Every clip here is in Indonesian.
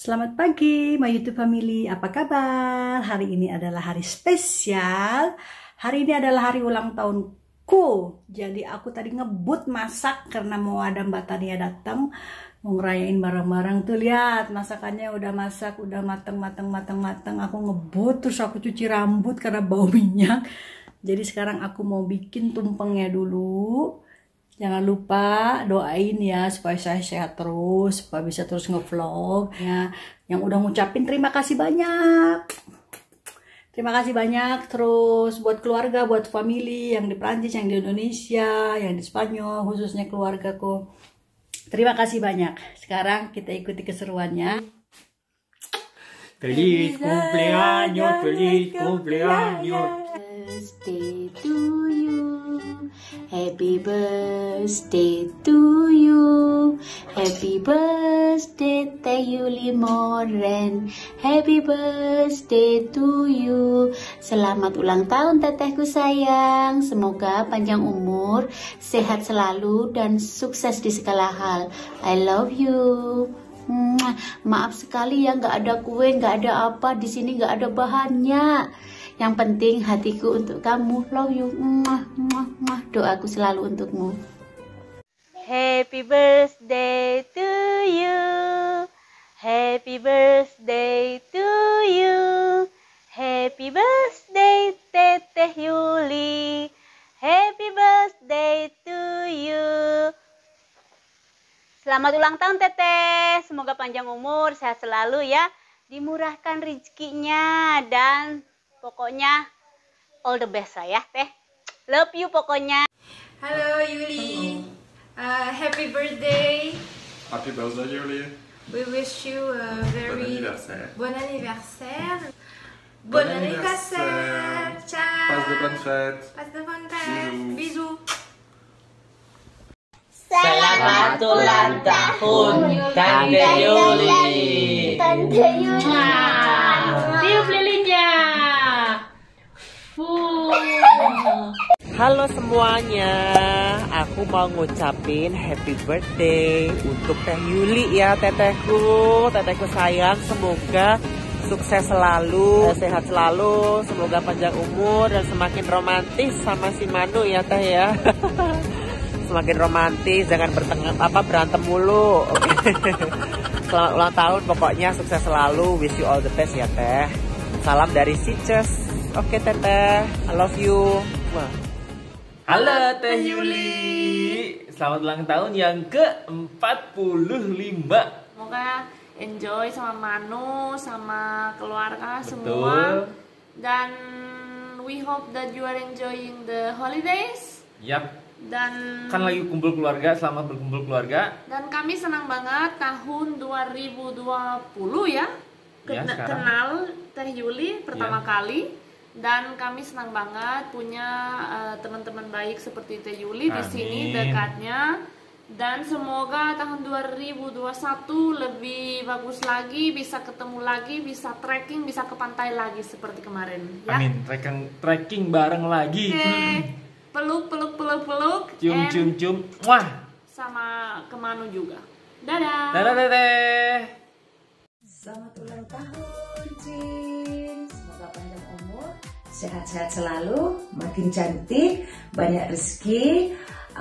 Selamat pagi, my YouTube family. Apa kabar? Hari ini adalah hari spesial. Hari ini adalah hari ulang tahunku. Jadi aku tadi ngebut masak karena mau ada Mbak Tania datang mau ngerayain bareng-bareng. Tuh lihat, masakannya udah masak, udah mateng. Aku ngebut, terus aku cuci rambut karena bau minyak. Jadi sekarang aku mau bikin tumpengnya dulu. Jangan lupa doain ya supaya saya sehat terus, supaya bisa terus ngevlog ya. Yang udah ngucapin terima kasih banyak. Terima kasih banyak terus buat keluarga, buat family yang di Prancis, yang di Indonesia, yang di Spanyol, khususnya keluargaku. Terima kasih banyak. Sekarang kita ikuti keseruannya. Feliz cumpleaños, feliz cumpleaños. Happy birthday to you. Happy birthday to you. Happy birthday, Teh Yuli Moren. Happy birthday to you. Selamat ulang tahun tetehku sayang. Semoga panjang umur, sehat selalu dan sukses di segala hal. I love you. Maaf sekali ya nggak ada kue, nggak ada apa di sini, nggak ada bahannya. Yang penting hatiku untuk kamu. Love you. Doaku selalu untukmu. Happy birthday to you. Happy birthday to you. Happy birthday Teteh Yuli. Happy birthday to you. Selamat ulang tahun Teteh. Semoga panjang umur, sehat selalu ya. Dimurahkan rezekinya dan pokoknya all the best lah ya Teh. Love you pokoknya. Halo Yuli. Happy birthday. Happy birthday Yuli. We wish you a very bon anniversaire. Bon anniversaire. Ciao. Passe de bonnes fêtes. Passe de bonnes fêtes. Bisous. Selamat ulang tahun Tante Yuli. Tante Yuli. Tiup lilinnya. Halo semuanya, aku mau ngucapin happy birthday untuk Teh Yuli ya tetehku sayang, semoga sukses selalu, sehat selalu, semoga panjang umur dan semakin romantis sama si Manu ya Teh ya. Semakin romantis, jangan berantem mulu. Selamat ulang tahun, pokoknya sukses selalu, wish you all the best ya Teh. Salam dari Sitges. Oke Teteh, I love you. Wah. Halo Teh Yuli, selamat ulang tahun yang ke-45. Semoga enjoy sama Manu, sama keluarga. Betul. Semua. Dan we hope that you are enjoying the holidays. Yap. Dan kan lagi kumpul keluarga, selamat berkumpul keluarga. Dan kami senang banget tahun 2020 ya, kenal Teh Yuli pertama kali. Dan kami senang banget punya teman-teman baik seperti Teh Yuli di sini dekatnya. Dan semoga tahun 2021 lebih bagus lagi, bisa ketemu lagi, bisa trekking, bisa ke pantai lagi seperti kemarin ya? Amin, trekking bareng lagi. Okay. Peluk, cium. Wah. Sama ke Manu juga. Dadah Teteh. Selamat ulang tahun Cin. Semoga panjang umur, sehat-sehat selalu, makin cantik, banyak rezeki,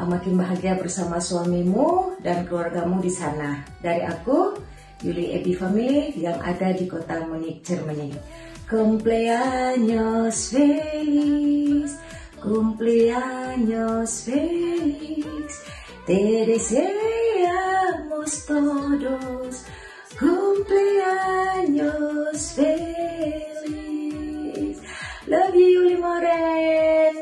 makin bahagia bersama suamimu dan keluargamu di sana. Dari aku, Yuli Epi Family yang ada di kota Munich, Jerman. Cumpleaños feliz, cumpleaños feliz, te deseamos todos. Cumpleaños feliz. Love you, Yuli Moren.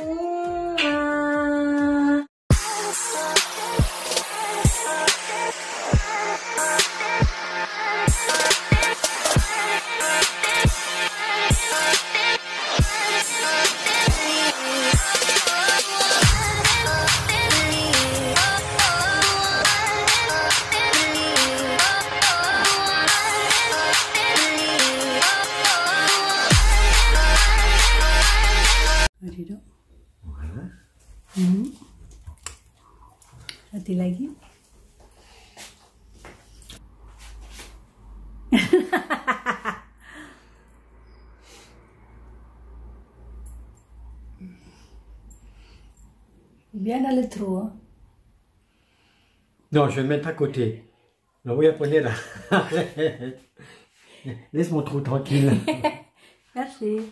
Hati lagi. Bien à l'étroit. Hein? Non, je vais le mettre à côté. Non, oui, prenez là. Laisse mon trou tranquille. Merci.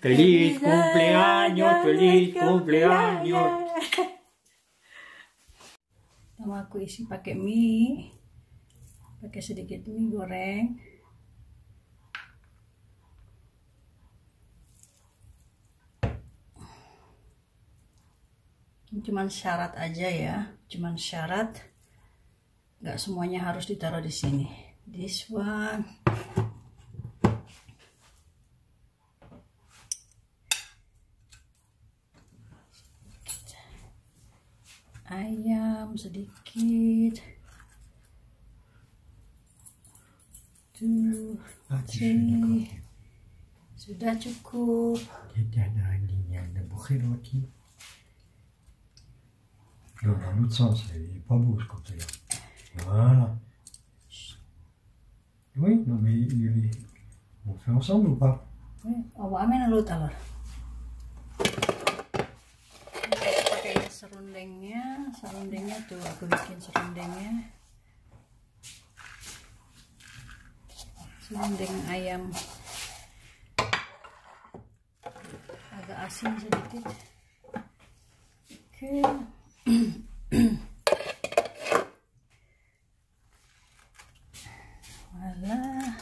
Feliz cumpleaños, feliz cumpleaños. Mau aku isi pakai mie, pakai sedikit mie goreng. Ini cuman syarat aja ya, cuman syarat. Nggak semuanya harus ditaruh di sini. This one. Ayam sedikit, 2, 3, sudah cukup. Voilà. Oui, non mais on fait ensemble ou pas? Oui, on va amener l'autre alors. Serundengnya tuh aku bikin serundengnya, serundeng ayam agak asin sedikit. Oke. Malah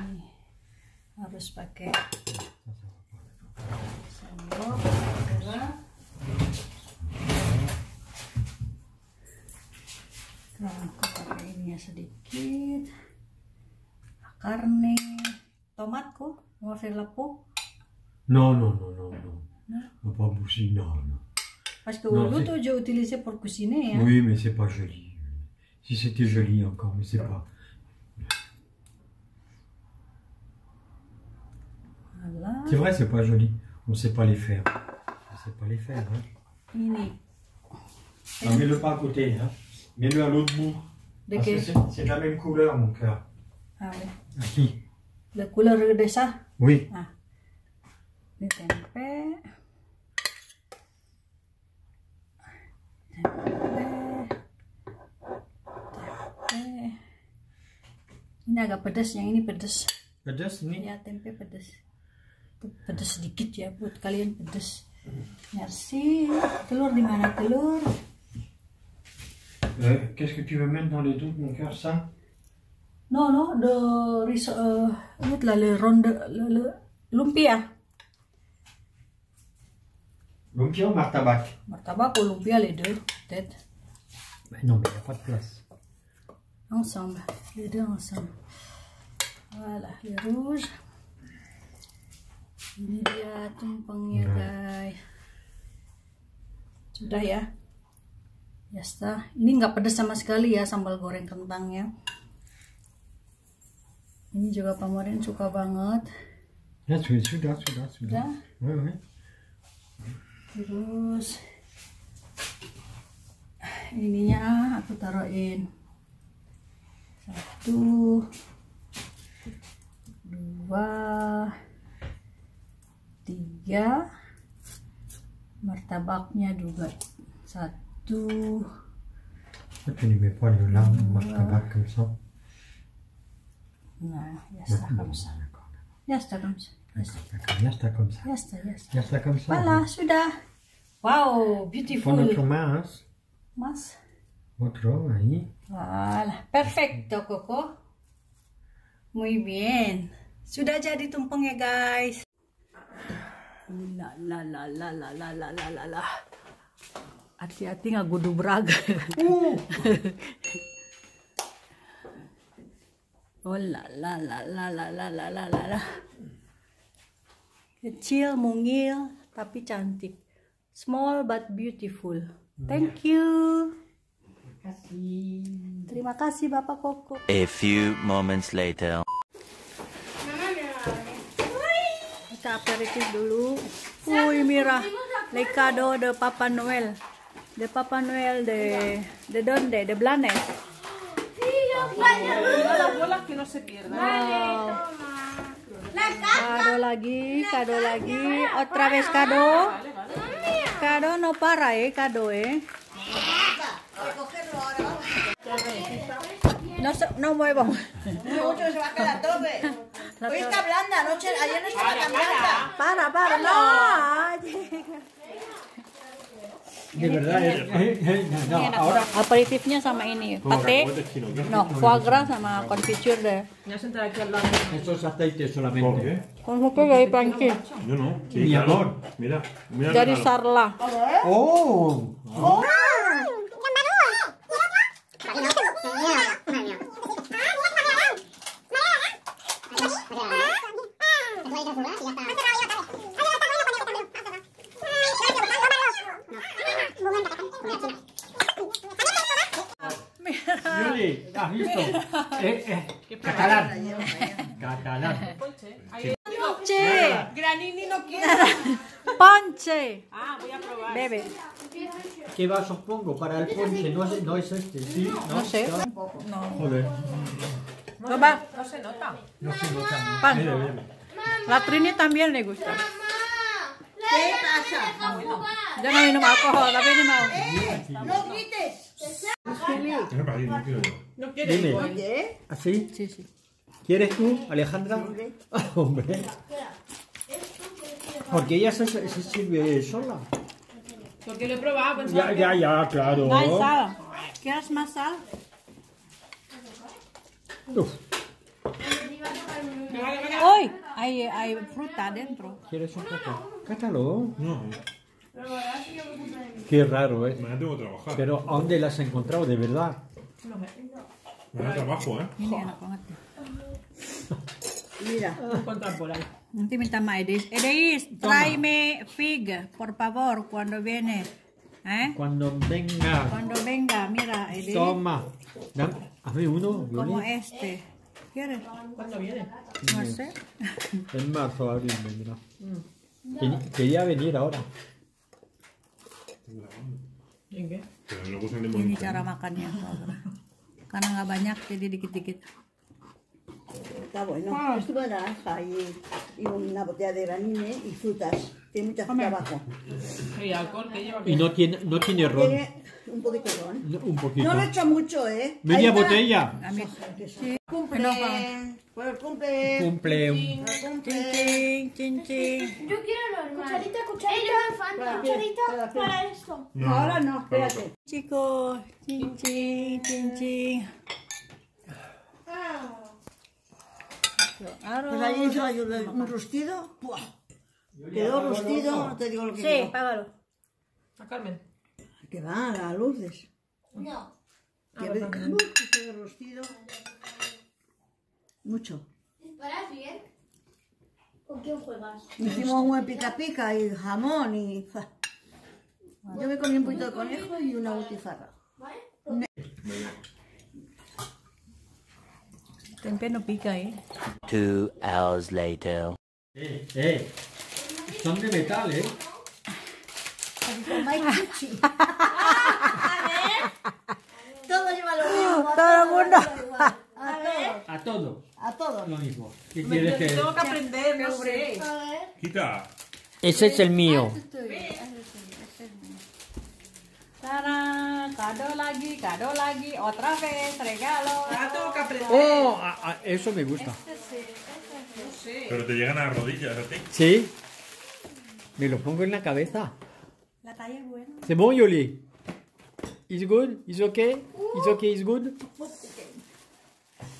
ini harus pakai sendok karena aku pakai ini sedikit akar nih tomatku mau dilepuk. Non pas bougie, non parce que l'autre j'ai utilisé pour cuisiner hein? Oui mais c'est pas joli, si c'était joli encore mais c'est pas. Voilà. C'est vrai c'est pas joli, on sait pas les faire, on sait pas les faire hein? Ini on met le pas à côté hein? Mets-le à l'autre bout. Parce que c'est la même couleur, mon cœur. Ah oui. À qui? La couleur de ça? Oui. Ah. Le tempeh. Tempeh. Ini agak pedas, yang ini pedas. Pedas ini? Ya, tempe pedas. Pedas sedikit ya, buat kalian pedas. Merci. Telur di mana telur? Qu'est-ce que tu veux mettre dans les doutes, mon cœur, ça? Non, non, de riz, le ronde, le lumpia. Lumpia ou martabak? Martabak ou lumpia, les deux, peut-être. Mais non, mais il n'y a pas de place. Ensemble, les deux ensemble. Voilà, les rouges. Ini dia tumpengnya, guys. Sudah ya? Ya sudah, ini nggak pedas sama sekali ya sambal goreng kentangnya. Ini juga Pamorin suka banget. Ya sudah. Ya. Terus ininya aku taruhin 1, 2, 3, martabaknya juga 1. Tu ne mets pas le larme, moi je tabac comme ça. Non, yasta comme ça. Yasta comme ça. Yasta comme ça. Yasta comme ça. Voilà, sudah. Wow, beautiful. Notre mas. Mas. Otro, ahí. Voilà, perfecto, Coco. Muy bien. Sudah jadi tumpengnya, guys. La. Hati-hati nggak gudu beraga. Oh la. Kecil mungil tapi cantik. Small but beautiful. Thank you. Terima kasih Bapak Koko. A few moments later. Kita aperitif dulu. Uy Mira, le cadeau de Papa Noel. De Papa Noel de donde? De Blanes. Bola-bola que no se pierda. Kado lagi, otra vez kado. Kado no para kado No muevo. Mucho se va a quedar tope. Hoy está blanda, anoche, ayer no estaba tan blanda. Para, no. De verdad, no, ahora aperitifnya sama ini, pate, no, foie gras sama confiture deh. Estos aceites solamente. ¿Cómo que hay panque? No, no, mi amor, mira. Dari Sarla. Oh. Oh. Catalán. Ponche. Granini no quiero. Ponche. Ah, voy a probar. Bebe. ¿Qué vaso pongo para el ponche? No es este, ¿sí? No sé. No. Joder. No va. No se nota. No se nota. Pan. Bebe, bebe. La Trini también le gusta. ¿Qué pasa? Yo no vino alcohol, la vino mal. No grites. No quiero. No quiero. Oye. ¿Así? Sí. ¿Quieres tú, Alejandra? Hombre. Porque ella se sirve sola. Porque lo he probado, pensaba. Ya, claro. No hay sal. ¿Quieres más sal? Uf. ¡Uy! Hay fruta adentro. ¿Quieres un poco? Cátalo. No. Qué raro, ¿eh? Mañana tengo que trabajar. Pero ¿a dónde las has encontrado, de verdad? Mañana trabajo, ¿eh? Mira, póngate. Mira, nanti minta Maedis. Edis, tráeme fig, por favor, cuando viene. ¿Eh? Cuando venga, mira, Edis. Toma. Hazme uno, Yuli. Como este. ¿Quieres? ¿Cuándo viene? No sé. En marzo, abril vendrá. Quería venir ahora. ¿En qué? Ini cara makannya. Karena nggak banyak, jadi dikit-dikit. Está bueno. Esto es naranja y una botella de granine y frutas. Tiene mucha fruta abajo. Y alcohol que lleva. Y no tiene ron. Tiene un poquito de ron. No lo he hecho mucho, ¿eh? Media botella. Sí. Cumple. Chin. Yo quiero normal. Cucharita para esto. No, ahora no, espérate. Chicos, chin. Pues ayer hizo un rustido, ¡pua! Quedó rustido, no te digo lo que quiero. Sí, págalo. A Carmen. Que va, a Lourdes. No. Que quedó rustido. Mucho. ¿Disparas bien? ¿Con quién juegas? Hicimos un buen pica-pica y jamón y... Yo me comí un poquito de conejo y una butifarra. ¿Vale? Tempe no pica, ¿eh? 2 hours later. Son de metal, ¿eh? Todo lleva lo mismo. Todo el mundo. A todos. Lo mismo. ¿Qué quieres que...? Tengo que aprender, no sé. Quita. Ese es el mío. Kado lagi, otra vez, regalo. Oh, eso me gusta. Este sí. Pero te llegan a las rodillas, ¿a ti? Sí. Me lo pongo en la cabeza. La talla es buena. ¿Es bueno, Yuli? ¿Es good? ¿Es okay? ¿Es okay? ¿Es good?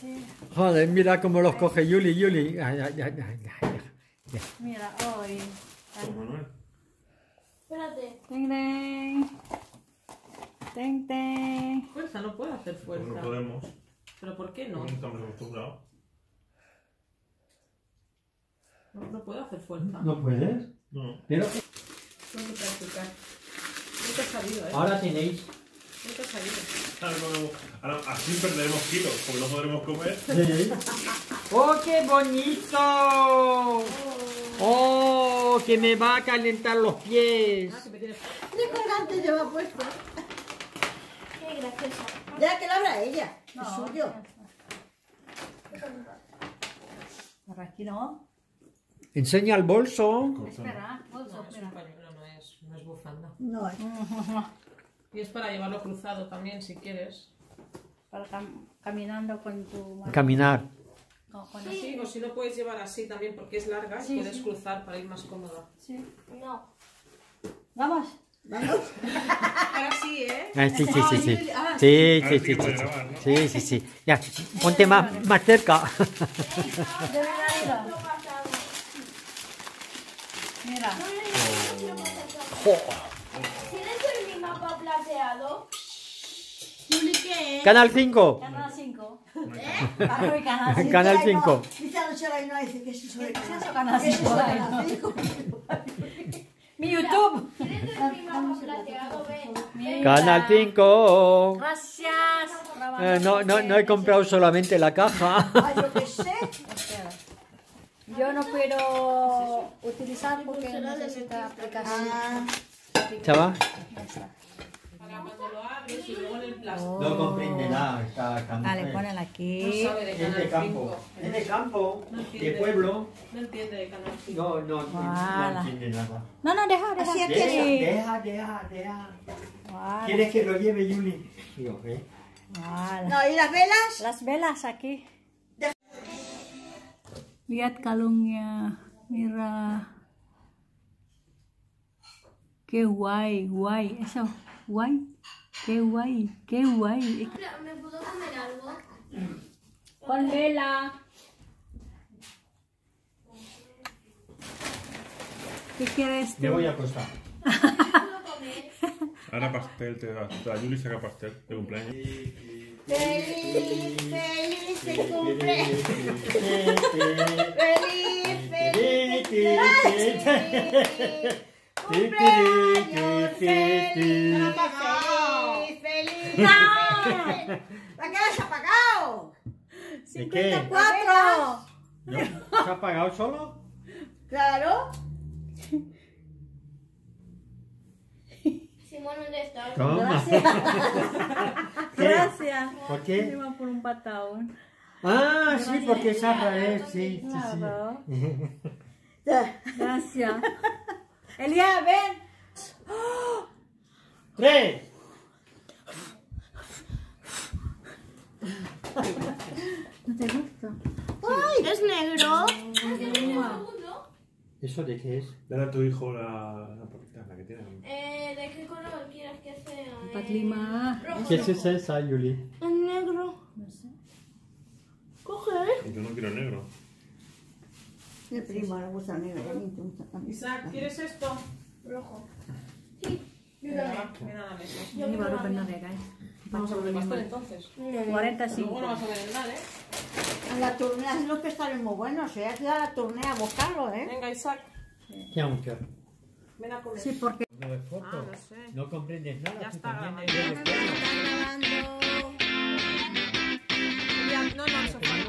Sí. Joder, mira cómo los coge Yuli. Ay. Mira, hoy. Espérate. Teng. Fuerza, no puedo hacer fuerza. No podemos. ¿Pero por qué no? No estamos acostumbrados. No puedo hacer fuerza. ¿No puedes? No. Pero... Tengo que practicar. Nunca he sabido, ¿eh? Ahora tenéis. Nunca he sabido. Ahora así perderemos kilos, porque no podremos comer. Sí. ¡Oh, qué bonito! ¡Oh, que me va a calentar los pies! Ah, que me tienes... ¿Qué colgante lleva puesto? Ya que lo abra ella. No, studio? Maracchino? Insegna al bolso? Espera, bolso, no, espera. No es bufanda. No es. Y es para llevarlo cruzado también, si quieres. Para caminando con tu mano. Caminar. No, con sí. Así, o si lo puedes llevar así también, porque es larga, sí, puedes sí. Cruzar para ir más cómoda. Sí. No. Vamos. ¿Vamos? Ahora sí, ¿eh? Sí, sí, sí, sí. Ah, sí, sí, sí, sí, sí, sí, sí, sí, sí. Ya, ponte más cerca. Mira. ¿Tienes el mapa plateado? Canal 5. Canal 5. ¿Eh? Canal 5. Mi YouTube. Canal 5. Gracias. No he comprado solamente la caja. Yo no puedo utilizar porque no sé si está aplicación. Chaval. No comprende nada esta campo. Vale, ponela aquí. Es de campo. Es de campo, de pueblo. No entiende de canal. No entiende nada. No, deja. Deja. ¿Quieres que lo lleve Yuli? No, ¿y las velas? Las velas aquí. Lihat kalungnya, Mira. Qué guay. Eso, guay. ¿Me puedo comer algo? Con vela. ¿Qué quieres tú? Me voy a acostar. Ahora pastel te da. Yuli saca pastel de cumpleaños. ¡Feliz cumpleaños! ¡Feliz! ¡No! ¡La cara se ha apagado! ¿De qué? ¡54! ¿Se ha apagado solo? ¡Claro! Simón, ¿dónde estás? Gracias. ¿Por qué? Se va por un patadón. Ah, sí, porque es al revés, sí. Claro. Gracias. Elías, ven. 3. ¿No te gusta? ¡Ay! ¿Es negro? ¿Eso de qué es? Dale a tu hijo la papita, la que tiene. ¿De qué color quieres que sea? ¿Qué es esa, Yuli? Es negro. No sé. Coge. Yo no quiero negro. Mi prima le gusta negro, a mí te gusta también. Isaac, ¿quieres esto? Rojo. Sí. Dame eso. Yo me voy a navegar. Vamos a volver pastel entonces. 45. Bueno, vas a ver nada, ¿eh? La turnea, los pestaños muy buenos, hay que ir a la turnea a buscarlos, ¿eh? Venga, Isaac. ¿Qué vamos a hacer? Ven a comer. Sí, porque... no sé. No comprendes nada. Ya está grabando. No, eso fue.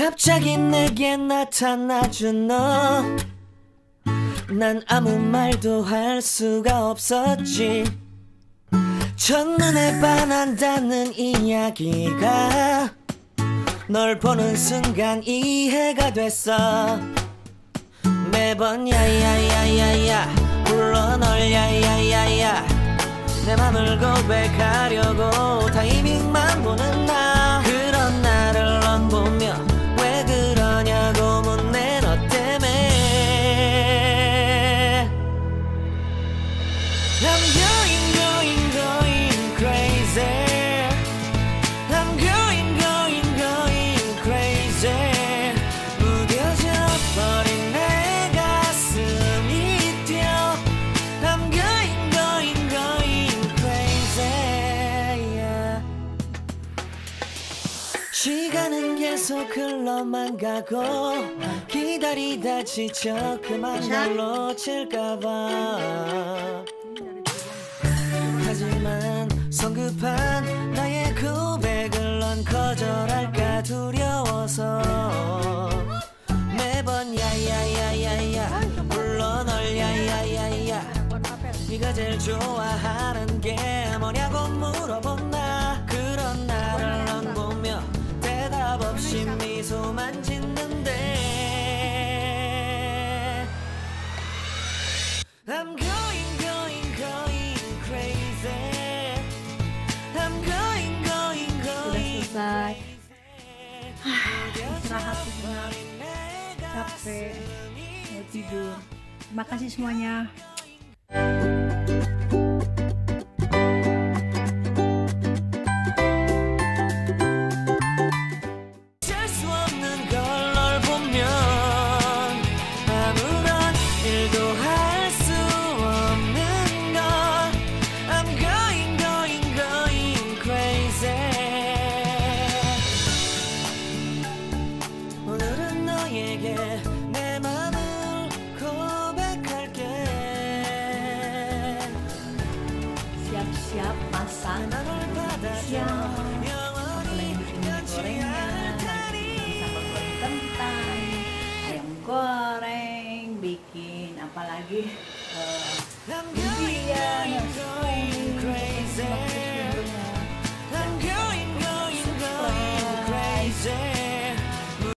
갑자기 내게 나타나준 너 난 아무 말도 할 수가 없었지 첫눈에 반한다는 이야기가 널 보는 순간 이해가 됐어 매번 야야야야야 불러 널 야야야야 내 맘을 고백하려고 타이밍만 보는 나 그런 나를 넌 보며 왜 그러냐고 묻네 너 때문에 I'm going crazy 시간은 계속 흘러만 가고 기다리다 지쳐 그만 날 놓칠까봐 하지만 성급한 나의 고백을 넌 거절할까 두려워서 매번 야야야야야 물론 널 야야야야 네가 제일 좋아하는 게 뭐냐고 물어본 나 그런 나를 넌 보며 대답 없이 미소만 짓는데 I'm going crazy I'm going selesai istirahat sejenak capek mau tidur terima kasih semuanya goreng bikin apalagi lumpia